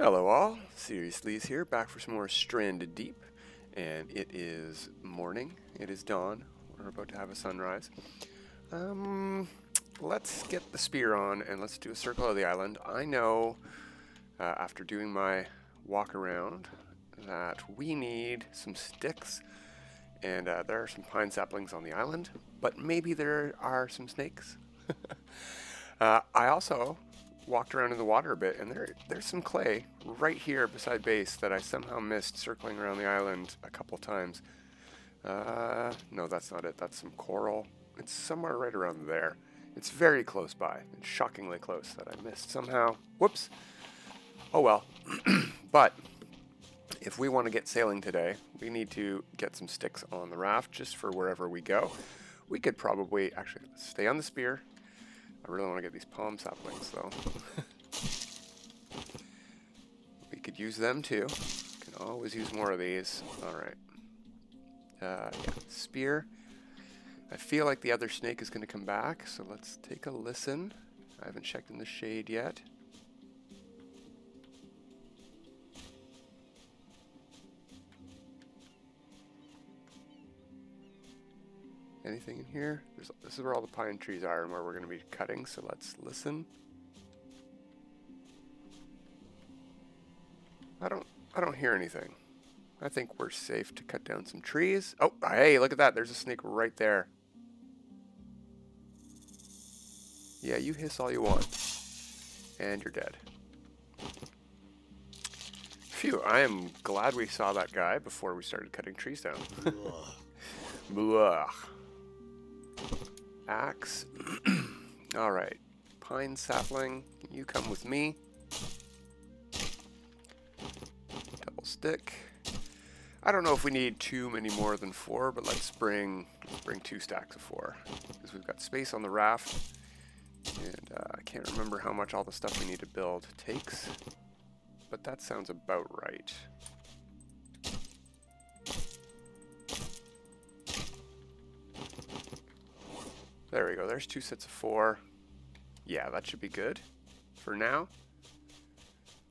Hello all, Serious Lees here, back for some more Stranded Deep, and it is morning, it is dawn, we're about to have a sunrise. Let's get the spear on and let's do a circle of the island. I know, after doing my walk around, that we need some sticks, and there are some pine saplings on the island, but maybe there are some snakes. I also walked around in the water a bit, and there's some clay right here beside base that I somehow missed circling around the island a couple times. No, that's not it. That's some coral. It's somewhere right around there. It's very close by. It's shockingly close that I missed somehow. Whoops. Oh well. But if we want to get sailing today, we need to get some sticks on the raft just for wherever we go. We could probably actually stay on the spear. I really want to get these palm saplings, though. We could use them, too. Can always use more of these. Alright. Spear. I feel like the other snake is going to come back, so let's take a listen. I haven't checked in the shade yet. Anything in here? This is where all the pine trees are and where we're going to be cutting, so let's listen. I don't hear anything. I think we're safe to cut down some trees. Oh, hey, look at that. There's a snake right there. Yeah, you hiss all you want. And you're dead. Phew, I am glad we saw that guy before we started cutting trees down. Blah. Axe. Alright. Pine sapling. You come with me. Double stick. I don't know if we need too many more than four, but let's bring two stacks of four. Because we've got space on the raft. And I can't remember how much all the stuff we need to build takes. But that sounds about right. There we go, there's two sets of four. Yeah, that should be good for now.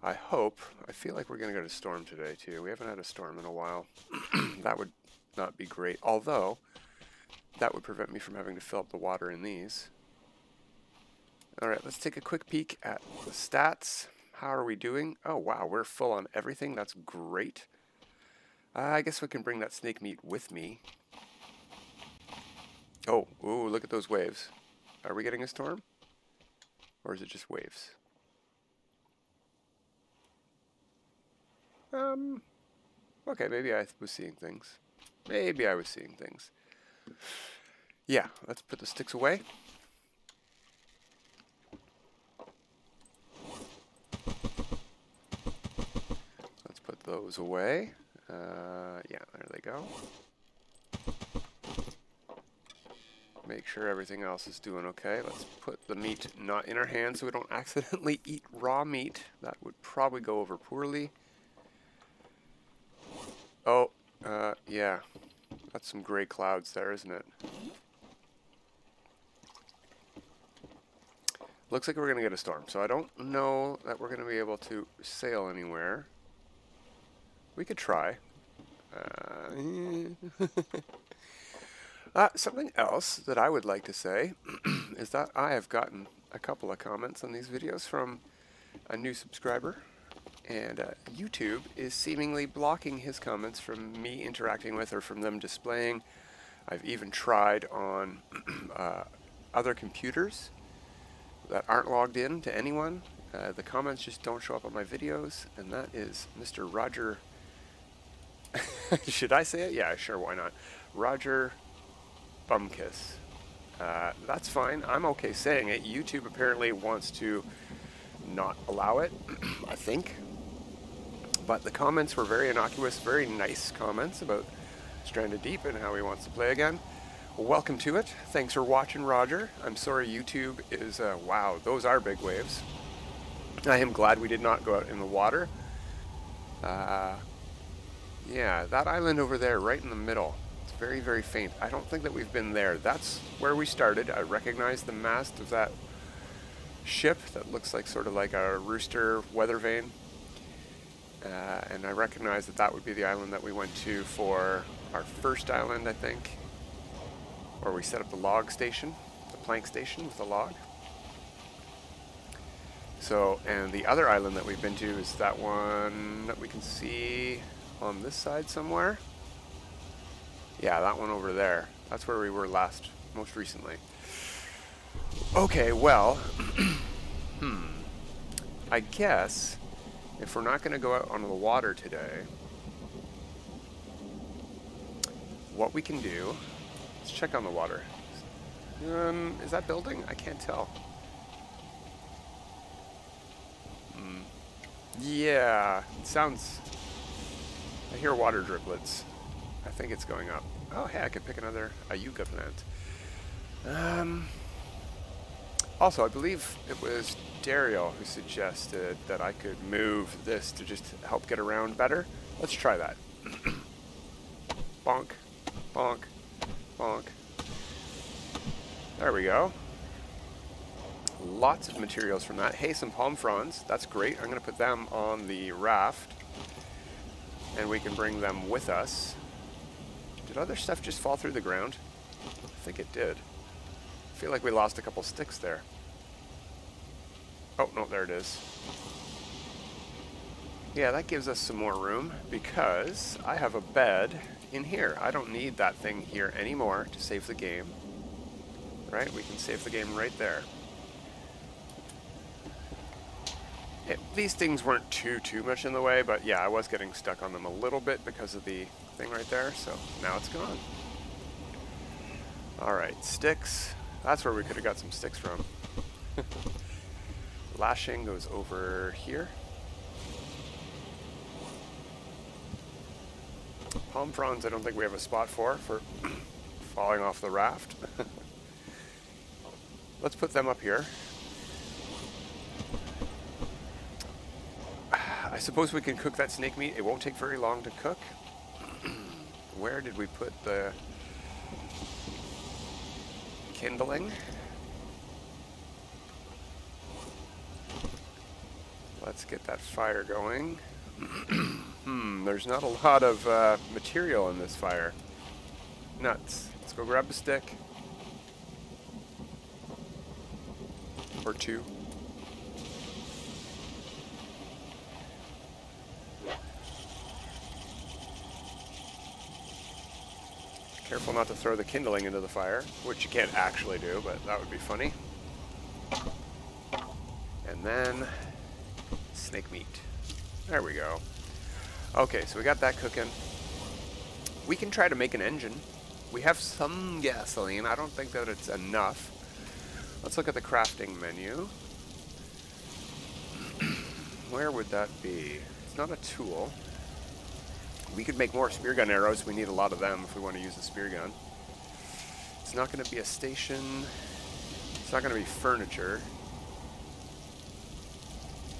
I hope. I feel like we're gonna go to storm today too. We haven't had a storm in a while. That would not be great, although that would prevent me from having to fill up the water in these. All right, let's take a quick peek at the stats. How are we doing? Oh wow, we're full on everything, that's great. I guess we can bring that snake meat with me. Oh, ooh, look at those waves. Are we getting a storm? Or is it just waves? Okay, maybe I was seeing things. Maybe I was seeing things. Yeah, let's put the sticks away. Let's put those away. Yeah, there they go. Make sure everything else is doing okay. Let's put the meat not in our hands so we don't accidentally eat raw meat. That would probably go over poorly. Oh, yeah. That's some gray clouds there, isn't it? Looks like we're going to get a storm, so I don't know that we're going to be able to sail anywhere. We could try. Something else that I would like to say is that I have gotten a couple of comments on these videos from a new subscriber, and YouTube is seemingly blocking his comments from me interacting with or from them displaying. I've even tried on other computers that aren't logged in to anyone. The comments just don't show up on my videos, and that is Mr. Roger... Should I say it? Yeah, sure, why not? Roger... Bumkiss. That's fine. I'm okay saying it. YouTube apparently wants to not allow it, I think. But the comments were very innocuous, very nice comments about Stranded Deep and how he wants to play again. Welcome to it. Thanks for watching, Roger. I'm sorry YouTube is... wow, those are big waves. I am glad we did not go out in the water. Yeah, that island over there, right in the middle. Very, very faint. I don't think that we've been there. That's where we started. I recognize the mast of that ship that looks like sort of like a rooster weather vane. and I recognize that that would be the island that we went to for our first island, I think, where we set up the log station, the plank station with the log. So, and the other island that we've been to is that one that we can see on this side somewhere. Yeah, that one over there. That's where we were last, most recently. Okay, well, I guess if we're not going to go out onto the water today, what we can do, let's check on the water. Is that building? I can't tell. Yeah, it sounds, I hear water driplets. I think it's going up. Oh, hey, I could pick another Ayuga plant. Also, I believe it was Daryl who suggested that I could move this to just help get around better. Let's try that. Bonk, bonk, bonk. There we go. Lots of materials from that. Hey, some palm fronds. That's great. I'm going to put them on the raft, and we can bring them with us. Did other stuff just fall through the ground? I think it did. I feel like we lost a couple sticks there. Oh, no, there it is. Yeah, that gives us some more room because I have a bed in here. I don't need that thing here anymore to save the game. Right? We can save the game right there. These things weren't too much in the way, but yeah, I was getting stuck on them a little bit because of the thing right there, so now it's gone. All right, sticks. That's where we could have got some sticks from. Lashing goes over here. Palm fronds, I don't think we have a spot for falling off the raft. Let's put them up here. I suppose we can cook that snake meat. It won't take very long to cook. Where did we put the kindling? Let's get that fire going. There's not a lot of material in this fire. Nuts. Let's go grab a stick. Or two. Careful not to throw the kindling into the fire, which you can't actually do, but that would be funny. And then snake meat. There we go. Okay, so we got that cooking. We can try to make an engine. We have some gasoline. I don't think that it's enough. Let's look at the crafting menu. Where would that be? It's not a tool. We could make more spear gun arrows. We need a lot of them if we want to use the spear gun. It's not going to be a station. It's not going to be furniture.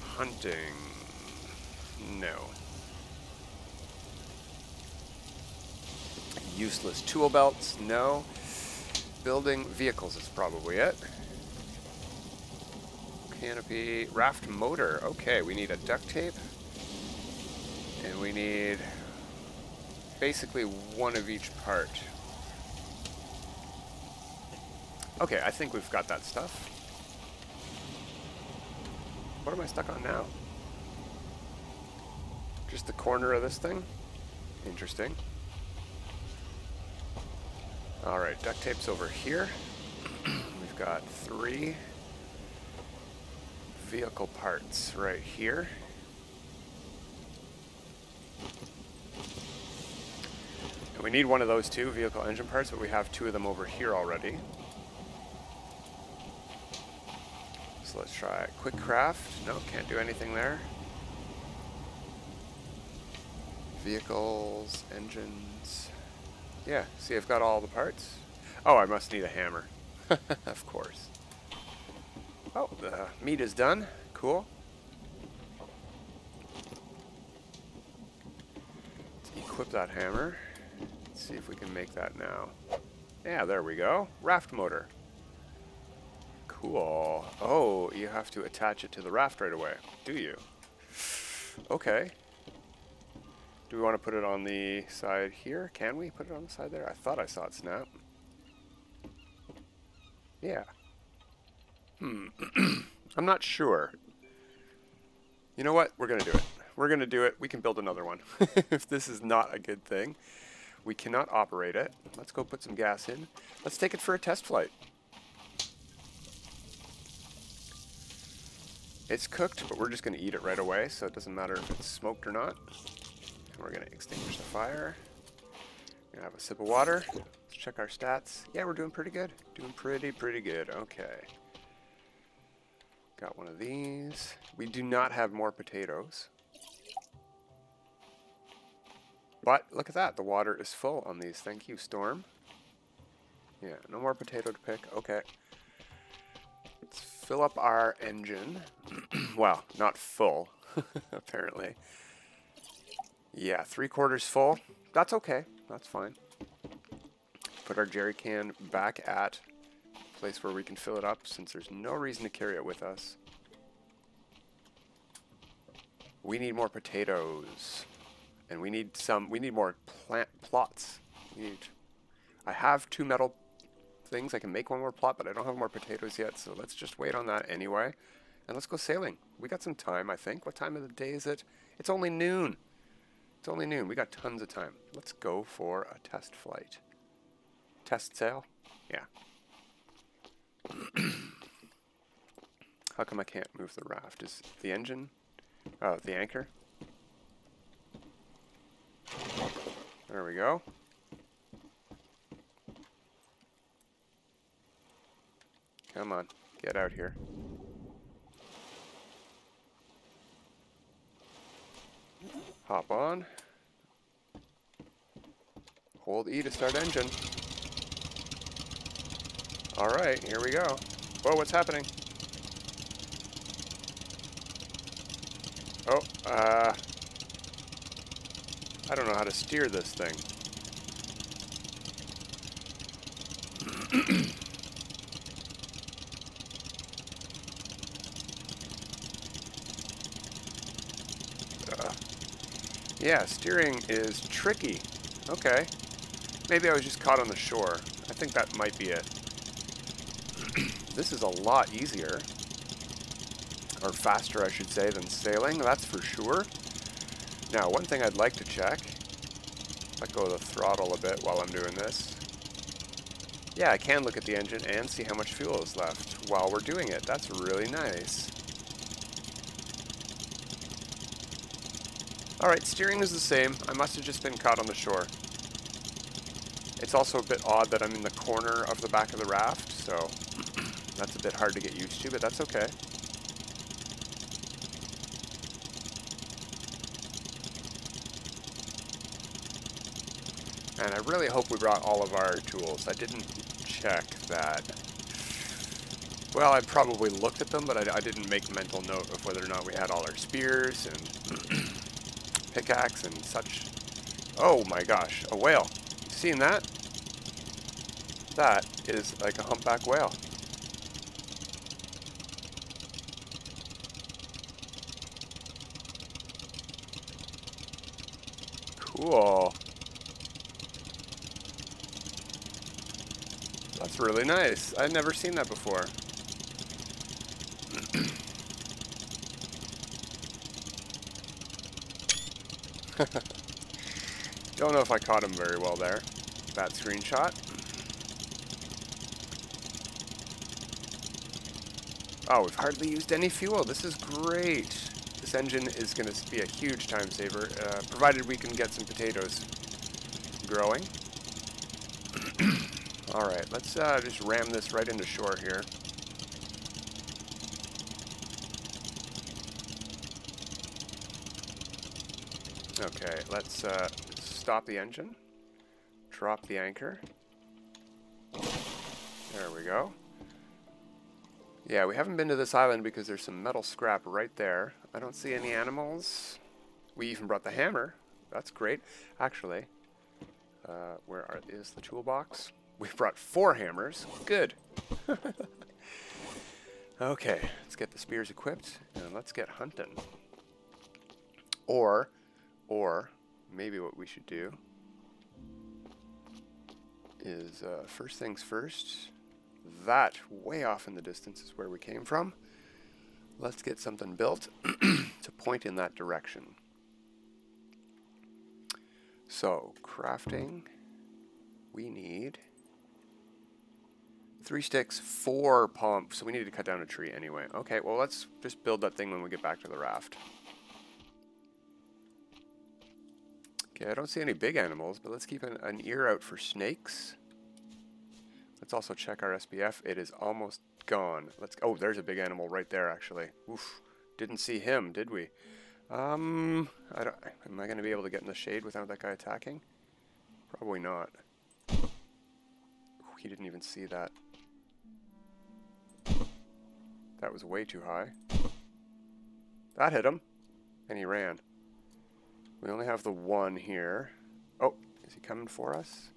Hunting. No. Useless tool belts. No. Building vehicles is probably it. Canopy. Raft motor. Okay, we need a duct tape. And we need basically one of each part. Okay, I think we've got that stuff. What am I stuck on now? Just the corner of this thing? Interesting. All right, duct tape's over here. We've got three vehicle parts right here. We need one of those two vehicle engine parts, but we have two of them over here already. So let's try quick craft. No, can't do anything there. Vehicles, engines. Yeah, see, I've got all the parts. Oh, I must need a hammer. Of course. Oh, the meat is done. Cool. Let's equip that hammer. See if we can make that now. Yeah, there we go. Raft motor. Cool. Oh, you have to attach it to the raft right away, do you? Okay. Do we want to put it on the side here? Can we put it on the side there? I thought I saw it snap. Yeah. I'm not sure. You know what? We're going to do it. We're going to do it. We can build another one. If this is not a good thing. We cannot operate it. Let's go put some gas in. Let's take it for a test flight. It's cooked, but we're just going to eat it right away, so it doesn't matter if it's smoked or not. And we're going to extinguish the fire. We're going to have a sip of water. Let's check our stats. Yeah, we're doing pretty good. Doing pretty good. Okay. Got one of these. We do not have more potatoes. But look at that. The water is full on these. Thank you, Storm. Yeah, no more potato to pick. Okay. Let's fill up our engine. Wow, not full, apparently. Yeah, 3/4 full. That's okay. That's fine. Put our jerry can back at a place where we can fill it up since there's no reason to carry it with us. We need more potatoes. And we need some, we need more plant plots. We need, I have 2 metal things. I can make 1 more plot, but I don't have more potatoes yet. So let's just wait on that anyway. And let's go sailing. We got some time, I think. What time of the day is it? It's only noon. It's only noon. We got tons of time. Let's go for a test flight. Test sail? Yeah. How come I can't move the raft? Is the engine? Oh, the anchor? There we go. Come on, get out here. Hop on. Hold E to start engine. All right, here we go. Whoa, what's happening? Oh, I don't know how to steer this thing. Yeah, steering is tricky. Okay. Maybe I was just caught on the shore. I think that might be it. This is a lot easier, or faster, I should say, than sailing, that's for sure. Now, one thing I'd like to check, let go of the throttle a bit while I'm doing this. Yeah, I can look at the engine and see how much fuel is left while we're doing it. That's really nice. All right, steering is the same. I must have just been caught on the shore. It's also a bit odd that I'm in the corner of the back of the raft, so that's a bit hard to get used to, but that's okay. And I really hope we brought all of our tools. I didn't check that. Well, I probably looked at them, but I didn't make mental note of whether or not we had all our spears and pickaxe and such. Oh my gosh, a whale. You seen that? That is like a humpback whale. Cool. That's really nice. I've never seen that before. Don't know if I caught him very well there, that screenshot. Oh, we've hardly used any fuel. This is great. This engine is going to be a huge time saver, provided we can get some potatoes growing. All right, let's just ram this right into shore here. Okay, let's stop the engine, drop the anchor. There we go. Yeah, we haven't been to this island because there's some metal scrap right there. I don't see any animals. We even brought the hammer. That's great. Actually, where is the toolbox? We brought 4 hammers. Good. Okay, let's get the spears equipped and let's get hunting. Or maybe what we should do is first things first. That way off in the distance is where we came from. Let's get something built to point in that direction. So crafting, we need 3 sticks, 4 pumps. So we need to cut down a tree anyway. Okay, well, let's just build that thing when we get back to the raft. Okay, I don't see any big animals, but let's keep an ear out for snakes. Let's also check our SBF. It is almost gone. Let's. Oh, there's a big animal right there, actually. Oof. Didn't see him, did we? I don't. Am I going to be able to get in the shade without that guy attacking? Probably not. Ooh, he didn't even see that. That was way too high. That hit him, and he ran. We only have the one here. Oh, is he coming for us?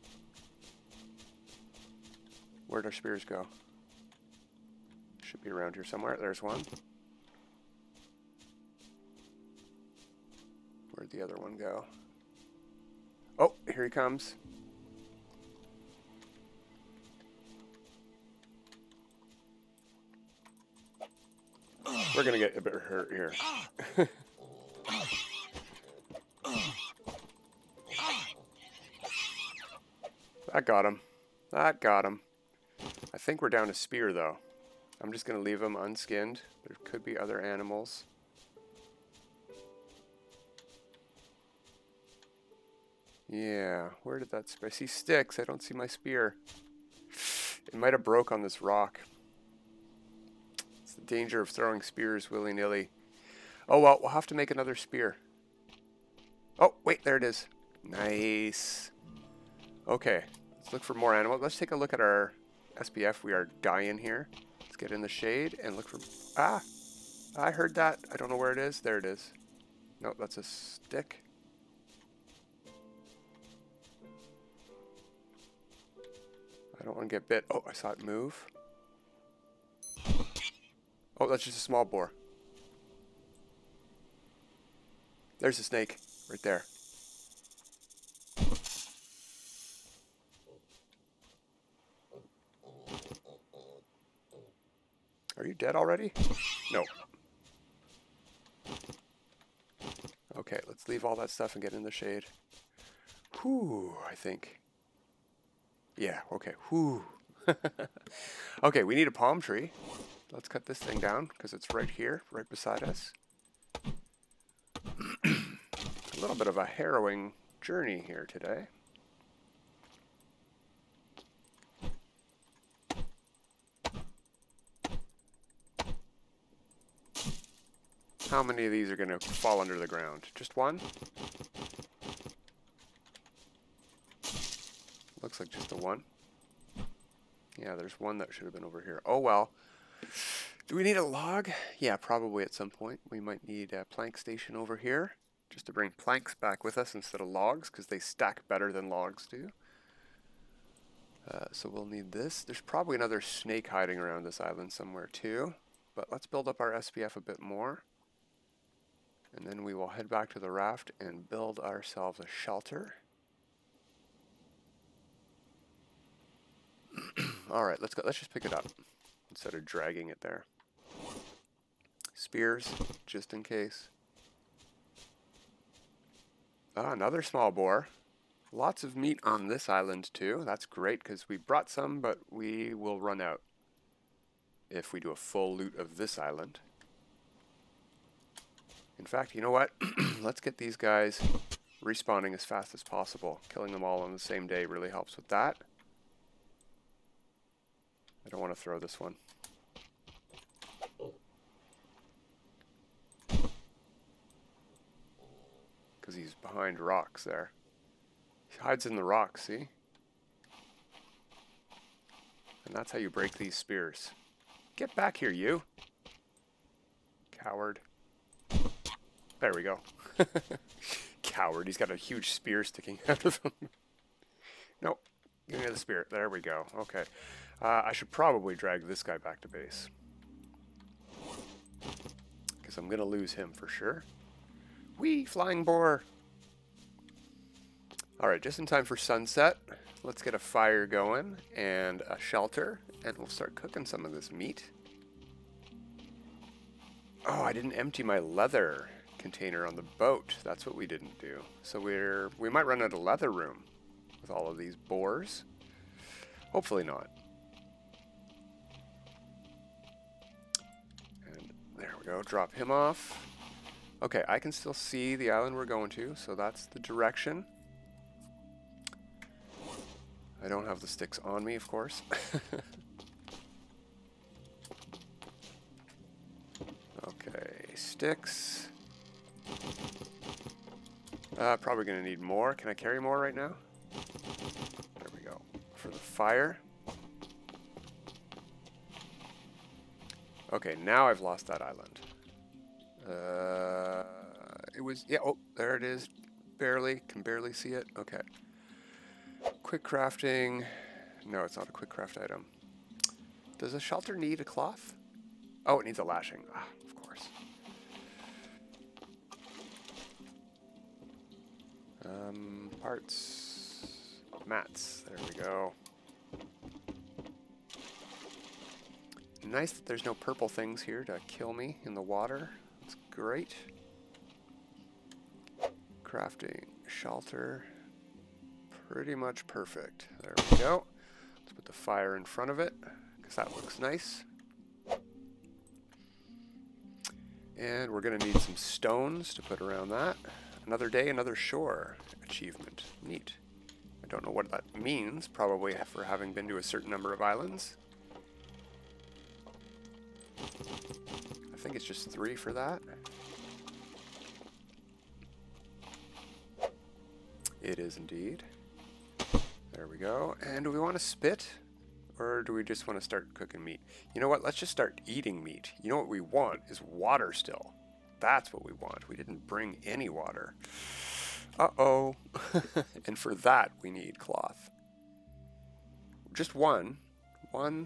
Where'd our spears go? Should be around here somewhere. There's one. Where'd the other one go? Oh, here he comes. We're gonna get a bit hurt here. That got him. That got him. I think we're down to spear though. I'm just gonna leave him unskinned. There could be other animals. Yeah, where did that spear? I see sticks, I don't see my spear. It might have broke on this rock. It's the danger of throwing spears willy-nilly. Oh well, we'll have to make another spear. Oh, wait, there it is. Nice. Okay, let's look for more animals. Let's take a look at our SBF. We are dying here. Let's get in the shade and look for... Ah! I heard that. I don't know where it is. There it is. No, that's a stick. I don't want to get bit. Oh, I saw it move. Oh, that's just a small boar. There's a snake right there. Are you dead already? No. Okay, let's leave all that stuff and get in the shade. Whew, I think. Yeah, okay. Whew. Okay, we need a palm tree. Let's cut this thing down because it's right here, right beside us. A little bit of a harrowing journey here today. How many of these are going to fall under the ground? Just one? Looks like just the one. Yeah, there's one that should have been over here. Oh well. Do we need a log? Yeah, probably at some point. We might need a plank station over here just to bring planks back with us instead of logs because they stack better than logs do. So we'll need this. There's probably another snake hiding around this island somewhere too. But let's build up our SPF a bit more. And then we will head back to the raft and build ourselves a shelter. All right, let's go. Let's just pick it up instead of dragging it there. Spears, just in case. Ah, another small boar. Lots of meat on this island too. That's great because we brought some, but we will run out if we do a full loot of this island. In fact, you know what? Let's get these guys respawning as fast as possible. Killing them all on the same day really helps with that. I don't want to throw this one. Because he's behind rocks there. He hides in the rocks, see? And that's how you break these spears. Get back here, you! Coward. There we go. Coward. He's got a huge spear sticking out of him. Nope. Give me the spear. There we go. Okay. I should probably drag this guy back to base. Because I'm going to lose him for sure. Whee! Flying boar! All right, just in time for sunset. Let's get a fire going and a shelter, and we'll start cooking some of this meat. Oh, I didn't empty my leather container on the boat. That's what we didn't do. So we might run out of leather room with all of these boars. Hopefully not. And there we go, drop him off. Okay, I can still see the island we're going to, so that's the direction. I don't have the sticks on me, of course. Okay, sticks. Probably gonna need more. Can I carry more right now? There we go. For the fire. Okay, now I've lost that island. It was, yeah, oh, there it is. Barely, can barely see it. Okay. Quick crafting. No, it's not a quick craft item. Does a shelter need a cloth? Oh, it needs a lashing. Ah, of course. Parts. Mats. There we go. Nice that there's no purple things here to kill me in the water. That's great. Crafting shelter. Pretty much perfect. There we go. Let's put the fire in front of it because that looks nice. And we're going to need some stones to put around that. Another day, another shore achievement. Neat. I don't know what that means, probably for having been to a certain number of islands. I think it's just 3 for that. It is indeed. There we go. And do we want to spit? Or do we just want to start cooking meat? You know what? Let's just start eating meat. You know what we want is water still. That's what we want. We didn't bring any water. Uh-oh. And for that, we need cloth. Just one.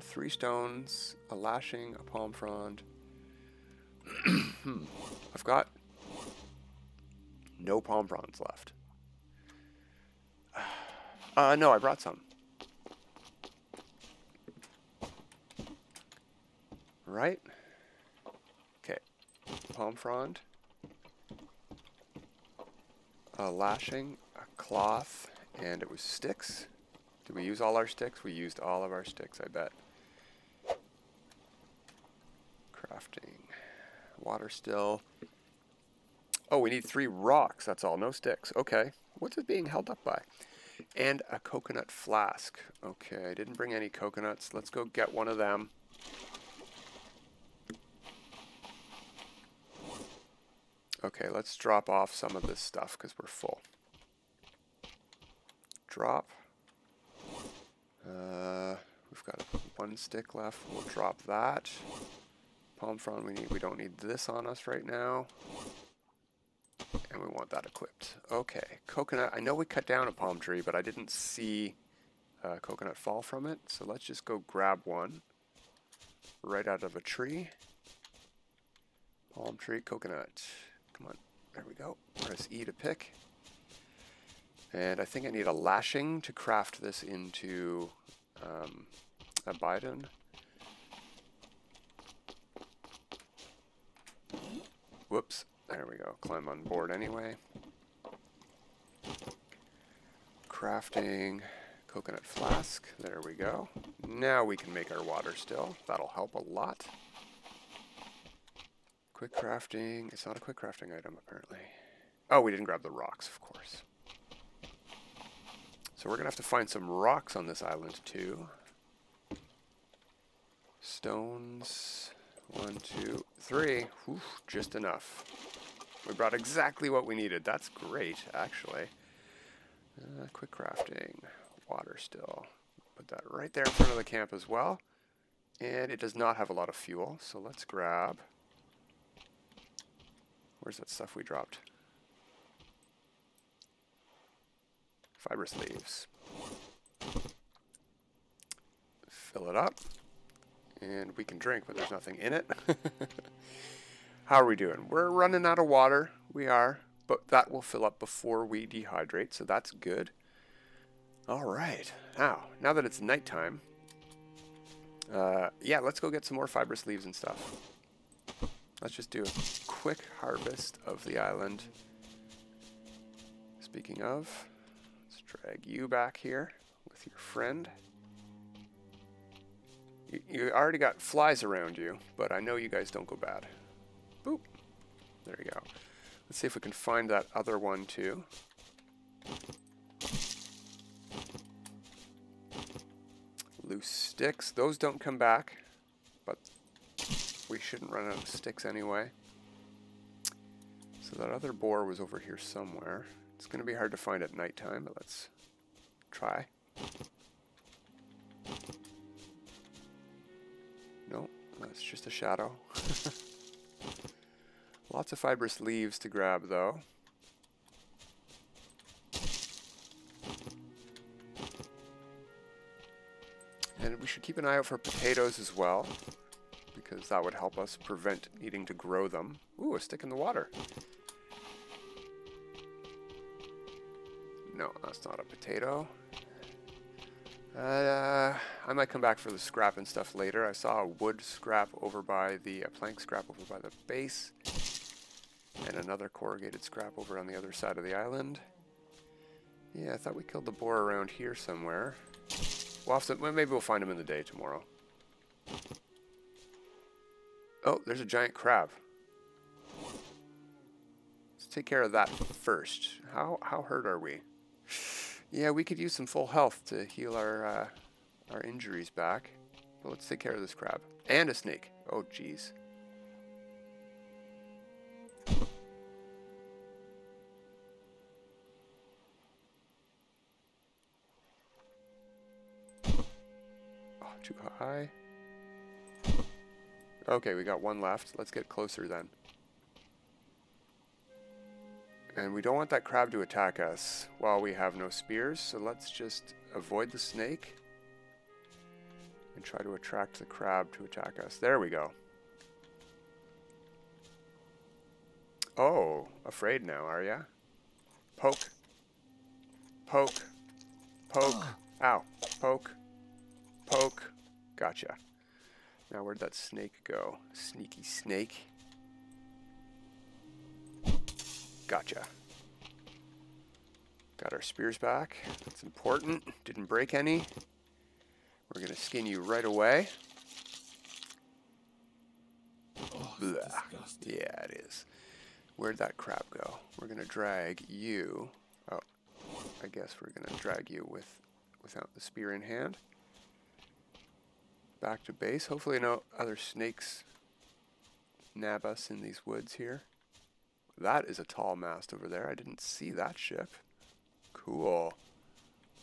3 stones, a lashing, a palm frond. I've got no palm fronds left. No, I brought some. Right? Okay. Palm frond. A lashing, a cloth, and it was sticks. Did we use all our sticks? We used all of our sticks, I bet. Crafting. Water still. Oh, we need 3 rocks, that's all. No sticks. Okay. What's it being held up by? And a coconut flask. Okay, I didn't bring any coconuts. Let's go get one of them. Okay, let's drop off some of this stuff because we're full. Drop. We've got 1 stick left. We'll drop that. Palm frond we need. We don't need this on us right now. And we want that equipped. Okay, coconut. I know we cut down a palm tree, but I didn't see coconut fall from it. So let's just go grab one right out of a tree. Palm tree, coconut. Come on. There we go. Press E to pick. And I think I need a lashing to craft this into a bidon. Whoops. There we go. Climb on board anyway. Crafting coconut flask. There we go. Now we can make our water still. That'll help a lot. Quick crafting. It's not a quick crafting item, apparently. Oh, we didn't grab the rocks, of course. So we're going to have to find some rocks on this island, too. Stones. 1, 2, 3. Oof, just enough. We brought exactly what we needed. That's great, actually. Quick crafting. Water still. Put that right there in front of the camp as well. And it does not have a lot of fuel, so let's grab... Where's that stuff we dropped? Fibrous leaves. Fill it up. And we can drink, but there's nothing in it. How are we doing? We're running out of water. We are. but that will fill up before we dehydrate, so that's good. Alright, now that it's nighttime, yeah, let's go get some more fibrous leaves and stuff. Let's just do a quick harvest of the island. Speaking of, let's drag you back here with your friend. You already got flies around you, but I know you guys don't go bad. Boop. There you go. Let's see if we can find that other one too. Loose sticks. Those don't come back, but we shouldn't run out of sticks anyway. So that other boar was over here somewhere. It's going to be hard to find at nighttime, but let's try. No, that's just a shadow. Lots of fibrous leaves to grab, though. And we should keep an eye out for potatoes as well, because that would help us prevent needing to grow them. Ooh, a stick in the water. No, that's not a potato. I might come back for the scrap and stuff later. I saw a wood scrap over by the plank scrap over by the base, and another corrugated scrap over on the other side of the island. Yeah, I thought we killed the boar around here somewhere. Well, maybe we'll find him in the day tomorrow. Oh, there's a giant crab. Let's take care of that first. How hurt are we? Yeah, we could use some full health to heal our injuries back. But let's take care of this crab. And a snake. Oh, jeez. Too high. Okay, we got one left. Let's get closer then. And we don't want that crab to attack us while we have no spears, so let's just avoid the snake and try to attract the crab to attack us. There we go. Oh, afraid now, are ya? Poke. Poke. Poke. Ow. Poke. Poke. Gotcha. Now where'd that snake go? Sneaky snake. Gotcha. Got our spears back. That's important. Didn't break any. We're going to skin you right away. Oh, yeah, it is. Where'd that crab go? We're going to drag you. Oh, I guess we're going to drag you without the spear in hand. Back to base. Hopefully no other snakes nab us in these woods here. That is a tall mast over there. I didn't see that ship. Cool.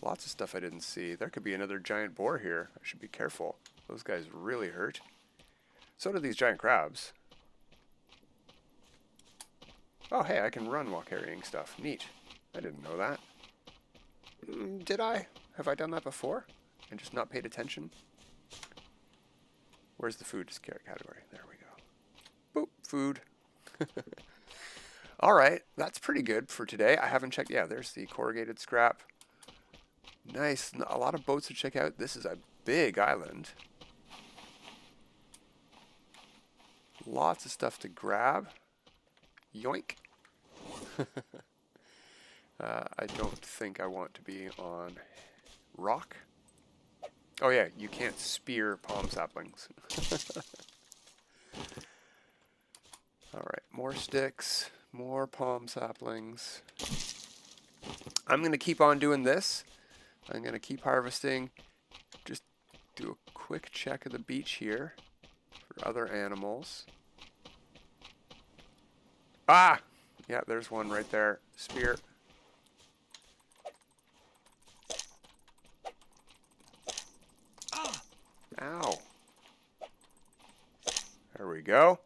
Lots of stuff I didn't see. There could be another giant boar here. I should be careful. Those guys really hurt. So do these giant crabs. Oh, hey, I can run while carrying stuff. Neat. I didn't know that. Did I? Have I done that before? And just not paid attention? Where's the food category? There we go. Boop, food. All right, that's pretty good for today. I haven't checked. Yeah, there's the corrugated scrap. Nice, a lot of boats to check out. This is a big island. Lots of stuff to grab. Yoink. I don't think I want to be on rock. Oh yeah, you can't spear palm saplings. Alright, more sticks, more palm saplings. I'm going to keep on doing this. I'm going to keep harvesting. Just do a quick check of the beach here for other animals. Ah! Yeah, there's one right there. Spear. Ow. There we go.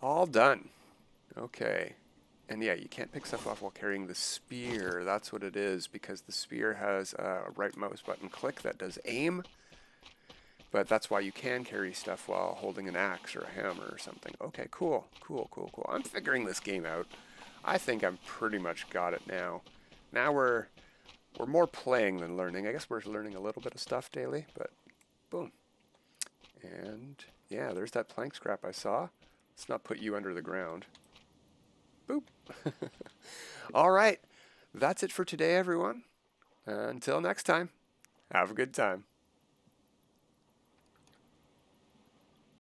All done. Okay. And yeah, you can't pick stuff off while carrying the spear. That's what it is, because the spear has a right mouse button click that does aim. But that's why you can carry stuff while holding an axe or a hammer or something. Okay, cool. I'm figuring this game out. I think I'm pretty much got it now. Now we're more playing than learning. I guess we're learning a little bit of stuff daily, but boom. And yeah, there's that plank scrap I saw. Let's not put you under the ground. Boop. All right. That's it for today, everyone. Until next time, have a good time.